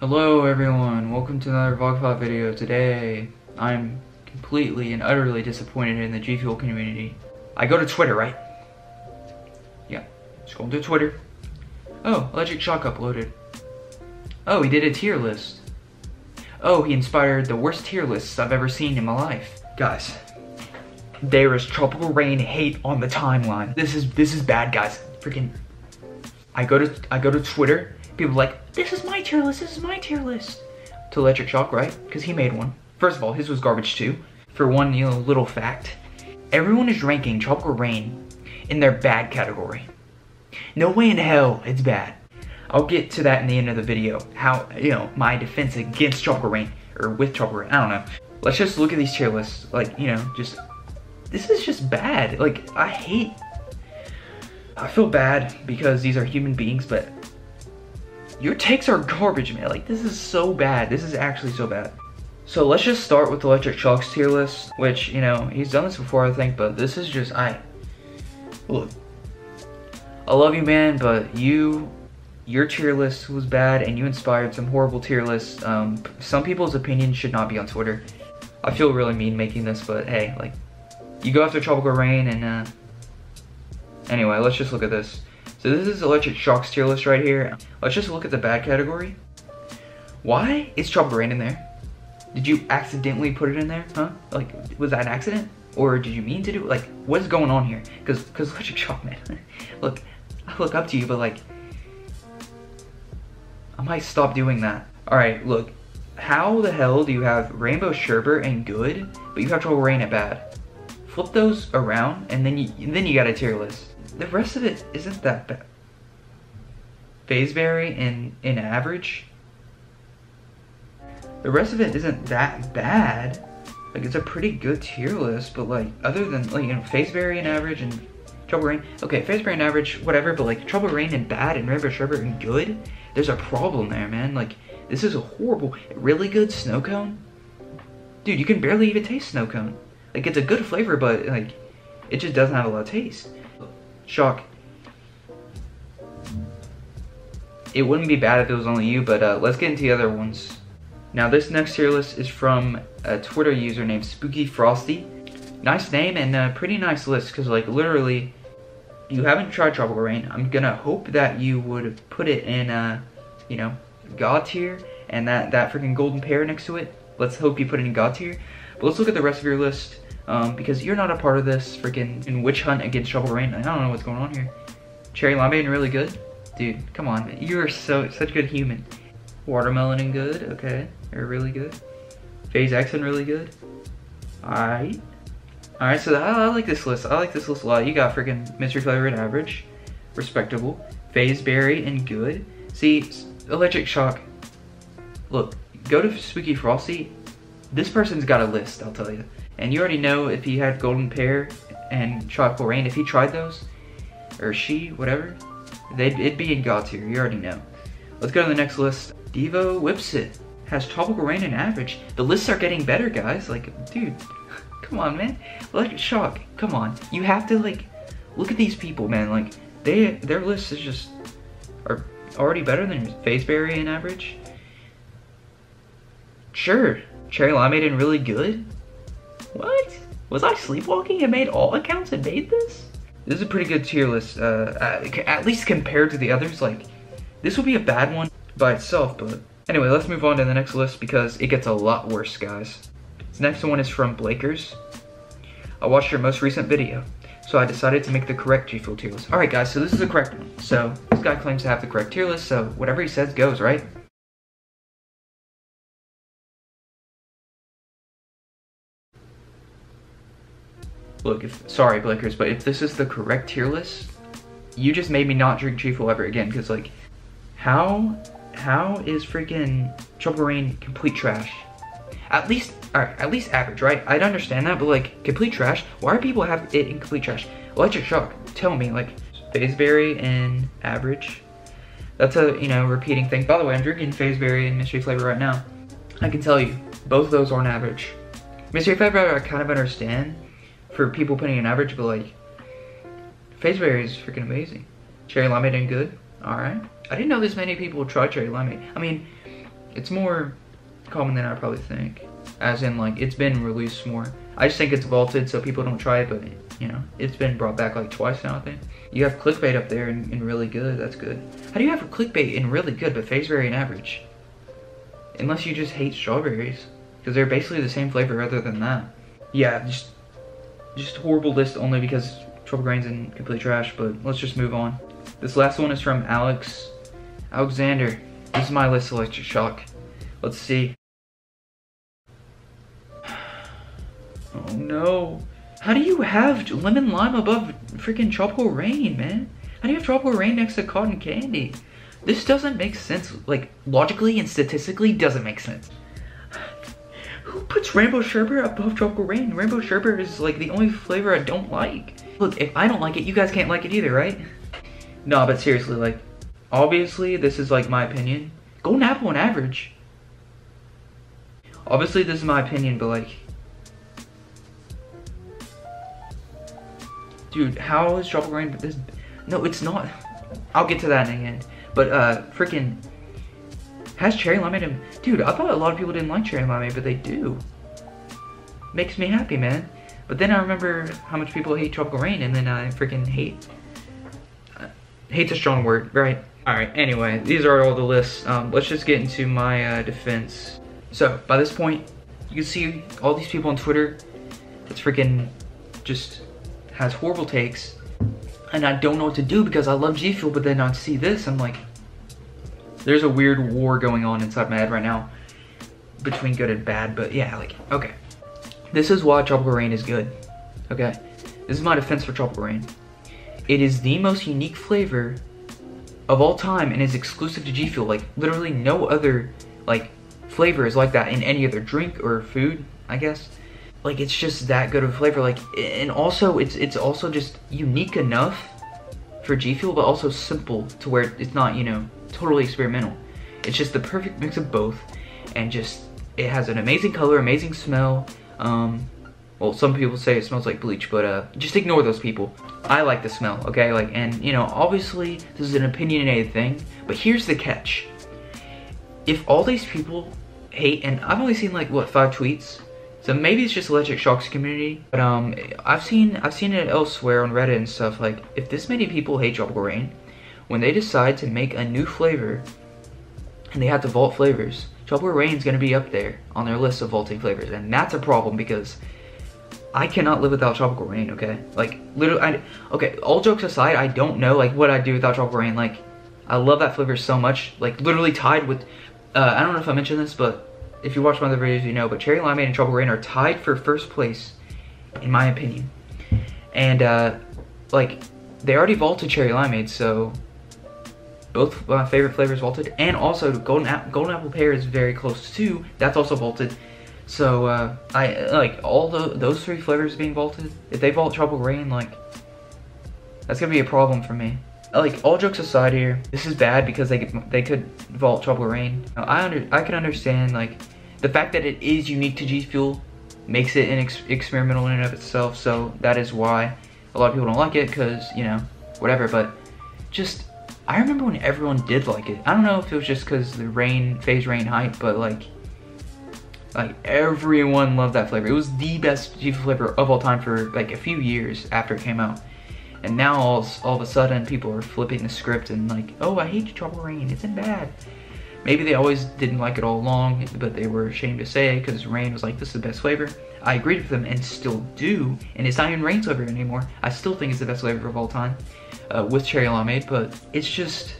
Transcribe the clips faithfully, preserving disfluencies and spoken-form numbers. Hello everyone, welcome to another Vogify video. Today, I'm completely and utterly disappointed in the G Fuel community. I go to Twitter, right? Yeah, scroll to Twitter. Oh, Electric Shock uploaded. Oh, he did a tier list. Oh, he inspired the worst tier lists I've ever seen in my life. Guys, there is Tropical Rain hate on the timeline. This is, this is bad, guys. Freaking, I go to, I go to Twitter. People like, this is my tier list, this is my tier list. To Electric Shock, right? Because he made one. First of all, his was garbage too. For one, you know, little fact. Everyone is ranking Tropical Rain in their bad category. No way in hell it's bad. I'll get to that in the end of the video. How, you know, my defense against Tropical Rain, or with Tropical Rain, I don't know. Let's just look at these tier lists. Like, you know, just, this is just bad. Like, I hate, I feel bad because these are human beings, but your takes are garbage, man. Like, this is so bad. This is actually so bad. So let's just start with Electric Shock's tier list, which, you know, he's done this before, I think, but this is just, I, look, I love you, man, but you, your tier list was bad, and you inspired some horrible tier lists. Um, some people's opinions should not be on Twitter. I feel really mean making this, but hey, like, you go after Tropical Rain, and, uh, anyway, let's just look at this. So this is Electric Shock's tier list right here. Let's just look at the bad category. Why is Tropical Rain in there? Did you accidentally put it in there, huh? Like, was that an accident? Or did you mean to do it? Like, what is going on here? Because because Electric Shock, man, look, I look up to you, but like, I might stop doing that. All right, look, how the hell do you have Rainbow Sherbet and good, but you have Tropical Rain at bad? Flip those around, and then you, and then you got a tier list. The rest of it isn't that bad. Fazeberry in, in average. The rest of it isn't that bad. Like, it's a pretty good tier list, but like, other than, like, you know, Fazeberry in average and Trouble Rain. Okay, Fazeberry in average, whatever, but like, Trouble Rain and bad and Rainbow Sherbet and good, there's a problem there, man. Like, this is a horrible, really good Snow Cone. Dude, you can barely even taste Snow Cone. Like, it's a good flavor, but like, it just doesn't have a lot of taste. Shock. It wouldn't be bad if it was only you, but uh, let's get into the other ones. Now, this next tier list is from a Twitter user named Spooky Frosty. Nice name and a pretty nice list, because like, literally, you haven't tried Tropical Rain. I'm gonna hope that you would put it in uh, you know, God tier, and that that freaking Golden Pear next to it. Let's hope you put it in God tier. But let's look at the rest of your list. Um, because you're not a part of this freaking in witch hunt against Tropical Rain. I don't know what's going on here. Cherry Limeade really good? Dude, come on. You are so such a good human. Watermelon and good, okay. You're really good. Faze X and really good. Alright. Alright, so I, I like this list. I like this list a lot. You got freaking Mystery Flavor and average. Respectable. Fazeberry and good. See, Electric Shock. Look, go to Spooky Frosty. This person's got a list, I'll tell you. And you already know if he had Golden Pear and Tropical Rain, if he tried those, or she, whatever, they'd, it'd be in God tier, you already know. Let's go to the next list. Devo Whipsit has Tropical Rain and average. The lists are getting better, guys. Like, dude, come on, man. Like, Shock, come on. You have to, like, look at these people, man. Like, they their lists is just, are already better than Fazeberry and average. Sure, Cherry Limeade and really good. What? Was I sleepwalking and made all accounts and made this? This is a pretty good tier list, uh, at, at least compared to the others. Like, this would be a bad one by itself, but anyway, let's move on to the next list because it gets a lot worse, guys. This next one is from Blakers. I watched your most recent video, so I decided to make the correct G Fuel tier list. Alright guys, so this is the correct one. So, this guy claims to have the correct tier list, so whatever he says goes, right? Look, if, sorry Blakers, but if this is the correct tier list, you just made me not drink G Fuel ever again, because like, how, how is freaking Tropical Rain complete trash? At least, alright, at least average, right? I'd understand that, but like, complete trash? Why do people have it in complete trash? Electric Shock, tell me, like, Fazeberry and average. That's a, you know, repeating thing. By the way, I'm drinking Fazeberry and Mystery Flavor right now. I can tell you, both of those aren't average. Mystery Flavor, I kind of understand. For people putting an average, but like, Fazeberry is freaking amazing. Cherry Limeade ain't good. Alright. I didn't know this many people tried Cherry Limeade. I mean, It's more common than I probably think. As in, like, it's been released more. I just think it's vaulted so people don't try it, but, you know, it's been brought back like twice now, I think. You have Clickbait up there and, and really good. That's good. How do you have Clickbait and really good, but Fazeberry and average? Unless you just hate strawberries, because they're basically the same flavor other than that. Yeah, just, just horrible list only because Tropical Rain's in complete trash, but let's just move on. This last one is from Alex Alexander. This is my list, Electric Shock. Let's see. Oh no. How do you have Lemon Lime above freaking Tropical Rain, man? How do you have Tropical Rain next to Cotton Candy? This doesn't make sense. Like, logically and statistically doesn't make sense. Who puts Rainbow Sherbet above Tropical Rain? Rainbow Sherbet is like the only flavor I don't like. Look, if I don't like it, you guys can't like it either, right? No, but seriously, like, obviously this is like my opinion. Golden Apple on average. Obviously this is my opinion, but like, dude, how is Tropical Rain this? No, it's not. I'll get to that in the end. But, uh, freaking, has Cherry Limeade in... Dude, I thought a lot of people didn't like Cherry Limeade, but they do. Makes me happy, man. But then I remember how much people hate Tropical Rain, and then I freaking hate... Uh, hate's a strong word, right? Alright, anyway, these are all the lists. Um, let's just get into my, uh, defense. So, by this point, you can see all these people on Twitter. It's freaking just... has horrible takes, and I don't know what to do because I love G Fuel, but then I see this, I'm like, there's a weird war going on inside my head right now between good and bad, but yeah, like, okay. This is why Tropical Rain is good, okay? This is my defense for Tropical Rain. It is the most unique flavor of all time and is exclusive to G Fuel. Like, literally no other, like, flavor is like that in any other drink or food, I guess. Like, it's just that good of a flavor, like, and also it's it's also just unique enough for G Fuel, but also simple to where it's not, you know, totally experimental. It's just the perfect mix of both, and just, it has an amazing color, amazing smell. Um, well, some people say it smells like bleach, but uh, just ignore those people. I like the smell, okay? Like, and you know, obviously this is an opinionated thing, but here's the catch: if all these people hate, and I've only seen like what five tweets. So maybe it's just Electric Shock's community, but um, I've seen I've seen it elsewhere on Reddit and stuff. Like, if this many people hate Tropical Rain, when they decide to make a new flavor, and they have to vault flavors, Tropical Rain's gonna be up there on their list of vaulting flavors, and that's a problem because I cannot live without Tropical Rain. Okay, like literally, I, okay. All jokes aside, I don't know like what I'd do without Tropical Rain. Like, I love that flavor so much. Like, literally tied with, uh, I don't know if I mentioned this, but. If you watch my other videos, you know, but Cherry Limeade and Tropical Rain are tied for first place, in my opinion. And, uh, like, they already vaulted Cherry Limeade, so both my favorite flavors vaulted. And also, Golden, App Golden Apple Pear is very close too. That's also vaulted. So, uh, I, like, all the, those three flavors being vaulted, if they vault Tropical Rain, like, that's gonna be a problem for me. Like, all jokes aside here, this is bad because they could, they could vault Tropical Rain. Now, I under, I can understand, like, the fact that it is unique to G Fuel makes it an ex experimental in and of itself, so that is why a lot of people don't like it, because, you know, whatever, but just, I remember when everyone did like it. I don't know if it was just because the rain, Faze Rain hype, but, like, like, everyone loved that flavor. It was the best G Fuel flavor of all time for, like, a few years after it came out. And now all, all of a sudden people are flipping the script and like, oh, I hate Tropical Rain, it's bad. Maybe they always didn't like it all along, but they were ashamed to say it because Rain was like, this is the best flavor. I agreed with them and still do, and it's not even Rain's flavor anymore. I still think it's the best flavor of all time uh, with Cherry Limeade, but it's just,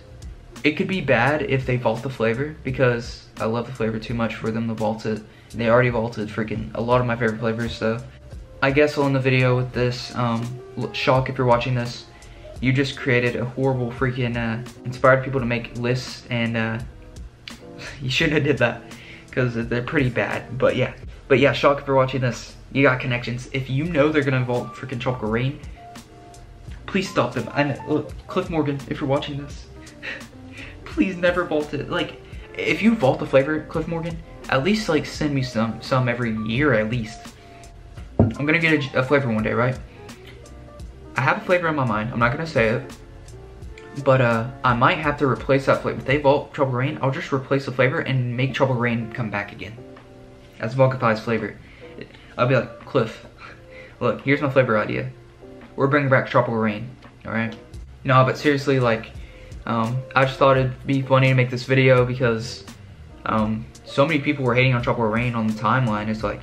it could be bad if they vault the flavor because I love the flavor too much for them to vault it. They already vaulted freaking a lot of my favorite flavors, so I guess I'll end the video with this. Um, Shock, if you're watching this, you just created a horrible freaking uh, inspired people to make lists, and uh, you shouldn't have did that because they're pretty bad. But yeah, but yeah, Shock, if you're watching this, you got connections. If you know they're gonna involve freaking Tropical Rain, please stop them. I know, look, Cliff Morgan, if you're watching this, please never vault it. Like, if you vault the flavor, Cliff Morgan, at least like send me some some every year at least. I'm gonna get a, a flavor one day, right? I have a flavor in my mind, I'm not gonna say it, but uh, I might have to replace that flavor. If they vault Tropical Rain, I'll just replace the flavor and make Tropical Rain come back again. That's Vogify's flavor. I'll be like, Cliff, look, here's my flavor idea. We're bringing back Tropical Rain, all right? No, but seriously, like, um, I just thought it'd be funny to make this video because um, so many people were hating on Tropical Rain on the timeline. It's like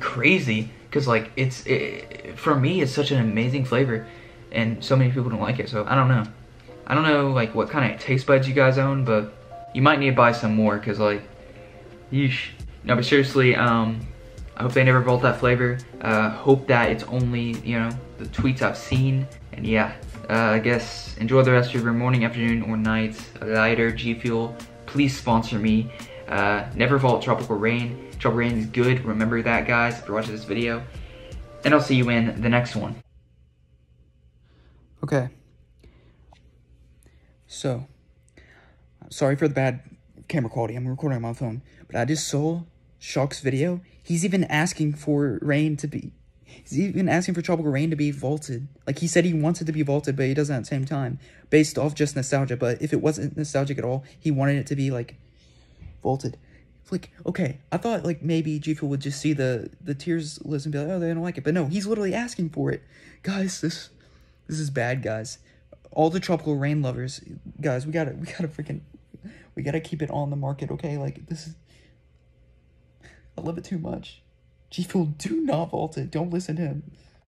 crazy because, like, it's it, for me, it's such an amazing flavor, and so many people don't like it. So I don't know. I don't know like what kind of taste buds you guys own, but you might need to buy some more because, like, yeesh. No, but seriously, um, I hope they never vault that flavor. Uh, hope that it's only, you know, the tweets I've seen. And yeah, uh, I guess enjoy the rest of your morning, afternoon, or night. Later, G Fuel. Please sponsor me. Uh, never vault Tropical Rain. Tropical Rain is good. Remember that, guys, if you're watching this video. And I'll see you in the next one. Okay. So, sorry for the bad camera quality. I'm recording on my phone. But I just saw Shock's video. He's even asking for rain to be... He's even asking for Tropical Rain to be vaulted. Like, he said he wants it to be vaulted, but he doesn't at the same time. Based off just nostalgia. But if it wasn't nostalgic at all, he wanted it to be, like, vaulted. Like, okay, I thought, like, maybe G Fuel would just see the, the tiers list and be like, oh, they don't like it. But no, he's literally asking for it. Guys, this this is bad, guys. All the Tropical Rain lovers, guys, we gotta, we gotta freaking, we gotta keep it on the market, okay? Like, this is, I love it too much. G Fuel, do not vault it. Don't listen to him.